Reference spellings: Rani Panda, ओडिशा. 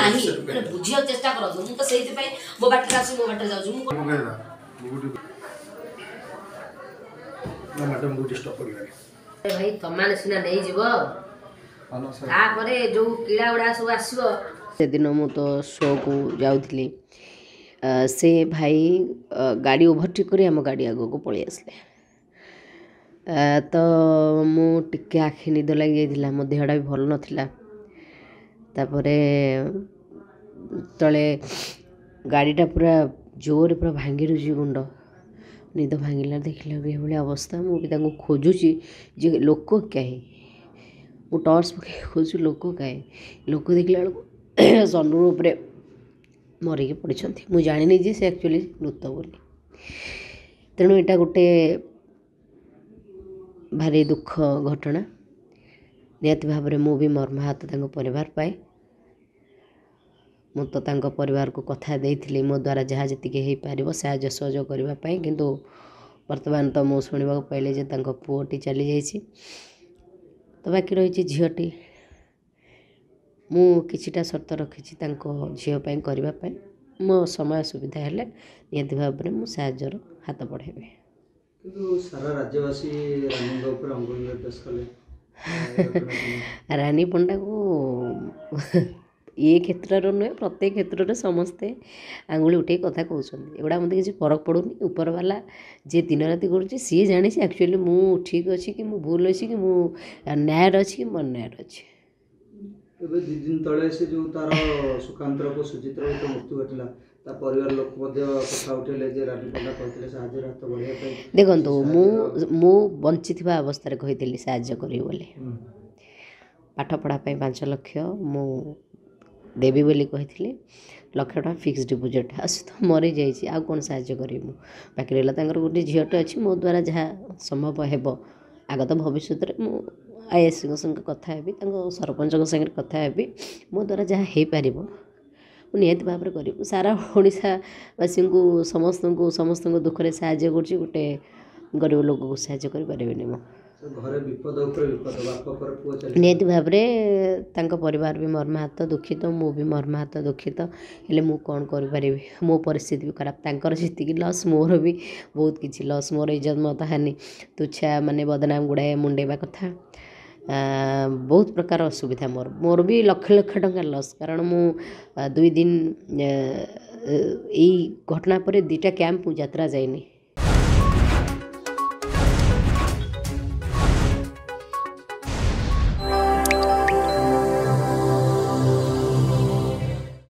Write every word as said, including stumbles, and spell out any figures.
नहीं बुझिया चेष्टा करो तो मुंह तो सही पे वो बाटरा से वो बाटरा जाऊ मुंह ना मैडम को डिस्टर्ब करियो रे भाई तमान सिना नहीं जीवो हां सर आ परे जो कीड़ा उड़ा सब आसीबो से दिन मु तो शो को जाउथली से भाई गाड़ी ओवरटेक करे हम गाड़ी आगो को पळि आसले तो मु टिके आखि निद लगी जाइला मो देहडा भी भल नथिला तापरे तले गाड़ीटा पूरा जोर पूरा भांगी रुची गुंड निद भांगला देखला भी भले अवस्था मुझे खोजुची जे लोक कहीं मु टॉर्च पके खोजु लोक कहीं लोक देखला बेलू सनरू उपर मरिके पड़ी मु जानी जे से एक्चुअली मृत बोली तेणु यहाँ गोटे भारी दुख घटना निहती भाव में मुझे मर्माहत परिवार पाए मु तो तांको परिवार को कथा देइथिली मो द्वारा जहाँ जी हो पार साहय सहयोग करने कि बर्तमान तो मु शुणा पाइली जे तांको पुओटी चली जाइए तो बाकी रही झीटी मु किछिटा शर्त रखी झीपाई करने मो समय सुविधा है निहती भाव में मु साहयर हाथ बढ़ेबी सारा राज्यवासी रानी पंडा को ये क्षेत्र नुहे प्रत्येक क्षेत्र समस्ते आंगुली उठे कथा कहते एगुड़ा मत किसी फरक पड़ूनी उपरवाला जे दिन राति कर सी जाने एक्चुअली मु ठीक अच्छी कि मु भूल अच्छी कि मु न्याय अच्छी कि मो अन्याय अच्छी दी दिन तले से जो तार सुकांत को सुजित तो मृत्यु घटला परिवार लोक कथा उठेले जे रानी पंडा कहते साहय हाथ बढ़िया देखो मु मु बंची अवस्था कही साहय करी बोले पाठ पढ़ापी पाँच लक्ष मु देवी बोली कही लक्ष टाँग फिक्स डिपोजिट आस तो मरी जाइए आउ कौन साहय करी बाकी रहा गोटे झीटे अच्छी मो द्वारा जहाँ संभव हो आगत भविष्य में आईएस कथा हेबी सरपंच कथा हेबी मो द्वारा जहाँ हो पार निहत भाव में कर सारा ओडिशावासी को समस्त को समस्त दुख में साहय कर गोटे गरीब लोक को साहय कर निहत भाव में परिवार भी मर्माहत दुखित मु भी मर्माहत दुखित हेले मु कौन करी मो परिस्थिति भी खराब तांकर जितकी लॉस मोर भी बहुत किसी लॉस मोर इज्जत मत हानि तुच्छा माने बदनाम गुड़ाए मुंडेबा कथा आ, बहुत प्रकार असुविधा मोर मोर भी लक्ष लक्ष टंका लॉस कारण मु दुई दिन यही घटना पर दुईटा कैंप यात्रा जाइनी।